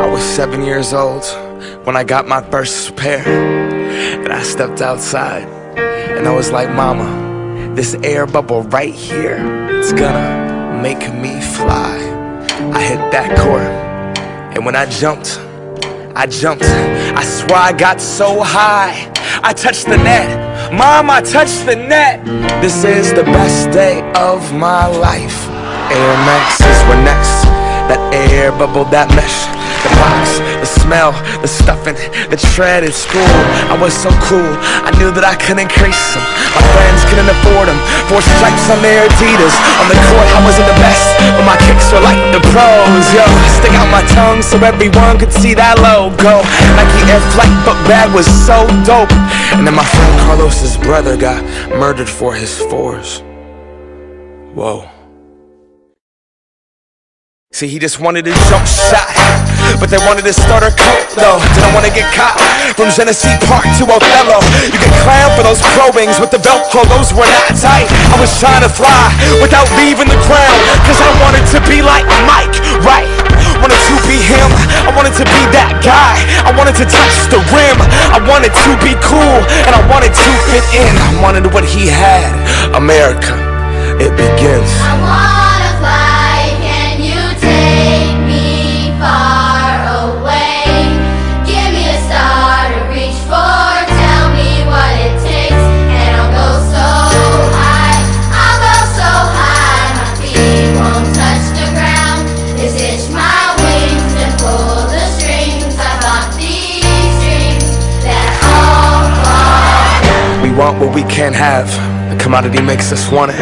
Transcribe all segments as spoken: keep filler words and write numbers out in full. I was seven years old when I got my first pair, and I stepped outside and I was like, Mama, this air bubble right here, it's gonna make me fly. I hit that court, and when I jumped, I jumped, I swear I got so high, I touched the net, Mom, I touched the net. This is the best day of my life. Air Maxes were next, that air bubble, that mesh, the box, the smell, the stuffing, the tread at school. I was so cool, I knew that I couldn't crease them. My friends couldn't afford them. Four stripes on their Adidas. On the court I wasn't the best, but my kicks were like the pros. Yo, I stick out my tongue so everyone could see that logo. Nike Air Flight book bag was so dope. And then my friend Carlos's brother got murdered for his fours. Whoa. See, he just wanted a jump shot, but they wanted to start her coat though. Didn't want to get caught. From Genesee Park to Othello, you can clown for those pro wings with the Velcro. Those were not tight. I was trying to fly without leaving the ground, cause I wanted to be like Mike, right? Wanted to be him, I wanted to be that guy. I wanted to touch the rim, I wanted to be cool, and I wanted to fit in. I wanted what he had. America, it begins. I wanna fly. Want what we can't have, the commodity makes us want it.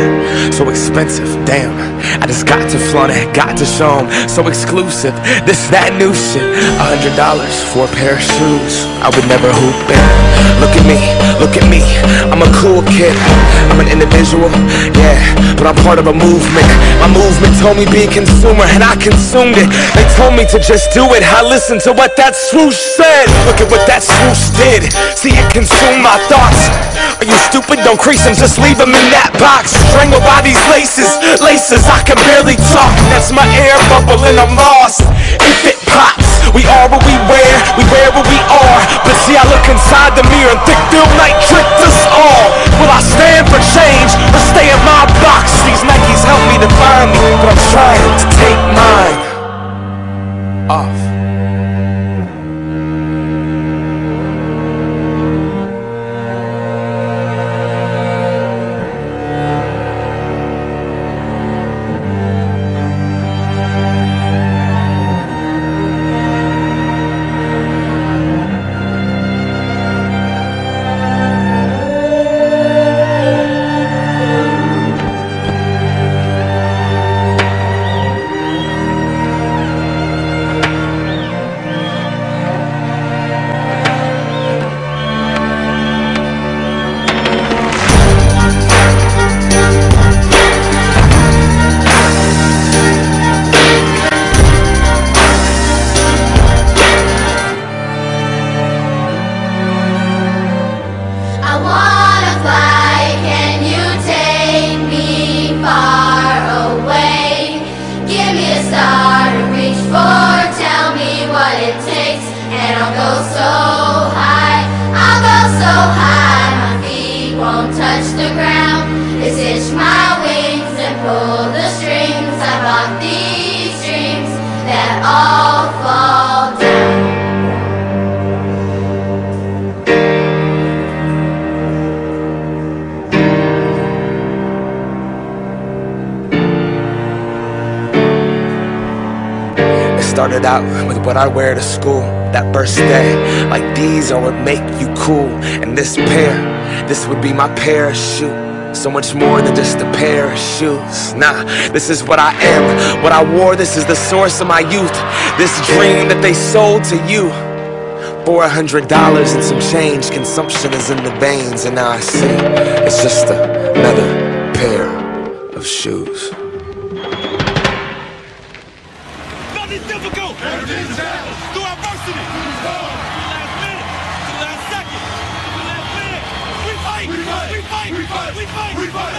So expensive, damn, I just got to flaunt it, got to show 'em. So exclusive, this, that new shit. A hundred dollars for a pair of shoes I would never hoop in. Look at me, look at me, I'm a cool kid, I'm an individual, yeah, but I'm part of a movement. My movement told me be a consumer, and I consumed it. They told me to just do it, I listened to what that swoosh said. Look at what that swoosh did, see it consumed my thoughts. Are you stupid? Don't crease them, just leave them in that box. Strangled by these laces, laces, I can barely talk. That's my air bubble and I'm lost. If it pops, we are what we wear, we wear what we are. But see, I look inside the mirror and thick film night tricked us all. Will I stand for change or stay in my box? These Nikes help me define me, but I'm trying to take mine off. Started out with what I wear to school that first day. Like, these are what make you cool. And this pair, this would be my parachute. So much more than just a pair of shoes. Nah, this is what I am, what I wore. This is the source of my youth. This dream that they sold to you. Four hundred dollars and some change. Consumption is in the veins. And now I see it's just another pair of shoes. Difficult. Everything's happened. Through adversity. We fought. The last minute. The last second. The last minute. We fight. We fight. We fight. We fight. We fight. We fight. We fight.